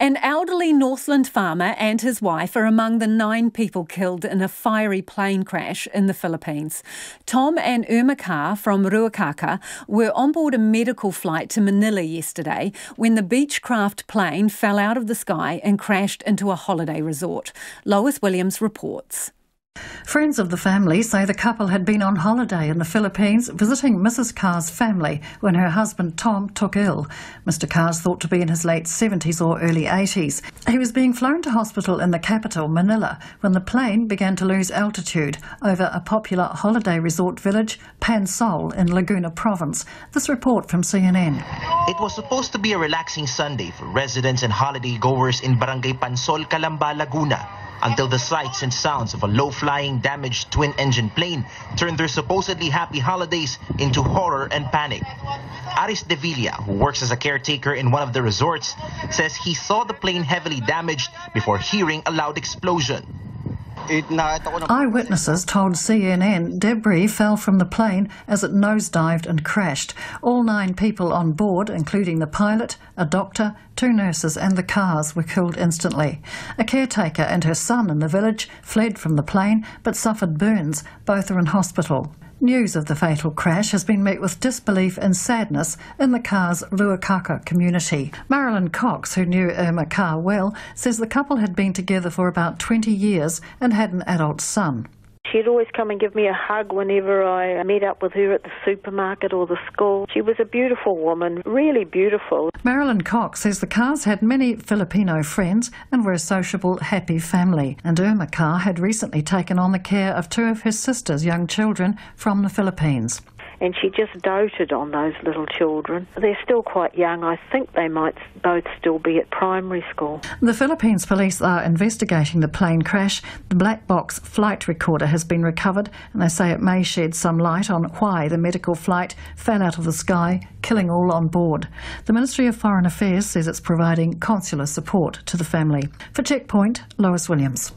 An elderly Northland farmer and his wife are among the 9 people killed in a fiery plane crash in the Philippines. Tom and Erma Carr from Ruakaka were on board a medical flight to Manila yesterday when the Beechcraft plane fell out of the sky and crashed into a holiday resort. Lois Williams reports. Friends of the family say the couple had been on holiday in the Philippines visiting Mrs. Carr's family when her husband Tom took ill. Mr. Carr's thought to be in his late 70s or early 80s. He was being flown to hospital in the capital, Manila, when the plane began to lose altitude over a popular holiday resort village, Pansol, in Laguna province. This report from CNN. It was supposed to be a relaxing Sunday for residents and holiday goers in Barangay Pansol, Calamba, Laguna, until the sights and sounds of a low-flying, damaged twin-engine plane turned their supposedly happy holidays into horror and panic. Aris de Villa, who works as a caretaker in one of the resorts, says he saw the plane heavily damaged before hearing a loud explosion. Eyewitnesses told CNN debris fell from the plane as it nosedived and crashed. All 9 people on board, including the pilot, a doctor, 2 nurses and the cars, were killed instantly. A caretaker and her son in the village fled from the plane but suffered burns. Both are in hospital. News of the fatal crash has been met with disbelief and sadness in the Carr's Ruakaka community. Marilyn Cox, who knew Erma Carr well, says the couple had been together for about 20 years and had an adult son. She'd always come and give me a hug whenever I met up with her at the supermarket or the school. She was a beautiful woman, really beautiful. Marilyn Cox says the Carrs had many Filipino friends and were a sociable, happy family. And Erma Carr had recently taken on the care of 2 of her sister's young children from the Philippines. And she just doted on those little children. They're still quite young. I think they might both still be at primary school. The Philippines police are investigating the plane crash. The black box flight recorder has been recovered, and they say it may shed some light on why the medical flight fell out of the sky, killing all on board. The Ministry of Foreign Affairs says it's providing consular support to the family. For Checkpoint, Lois Williams.